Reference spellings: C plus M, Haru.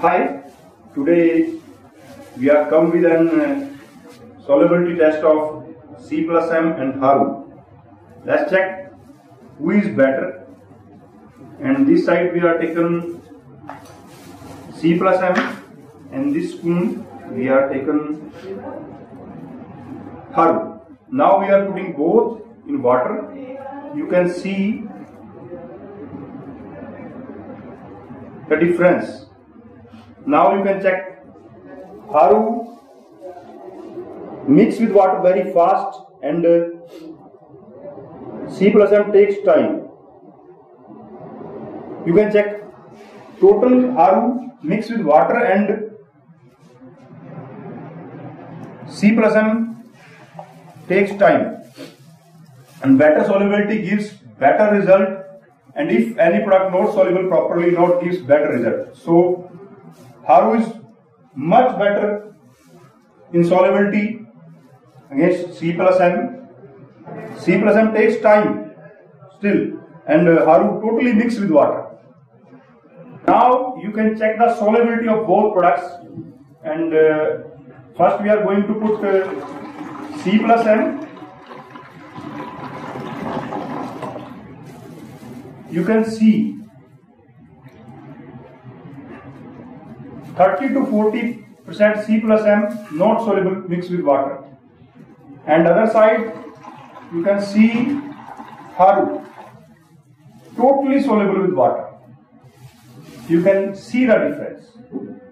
Hi, today we are come with an solubility test of C plus M and Haru. Let's check who is better. And this side we are taken C plus M, and this spoon we are taken Haru. Now we are putting both in water. You can see the difference. Now you can check Haru mix with water very fast, and C plus M takes time. You can check total Haru mix with water and C plus M takes time, and better solubility gives better result, and if any product not soluble properly not gives better result. So Haru is much better in solubility against C plus M. C plus M takes time still, and Haru totally mixed with water. Now you can check the solubility of both products, and first we are going to put C plus M. You can see 30 to 40% C plus M not soluble mixed with water, and other side you can see Haru totally soluble with water. You can see the difference.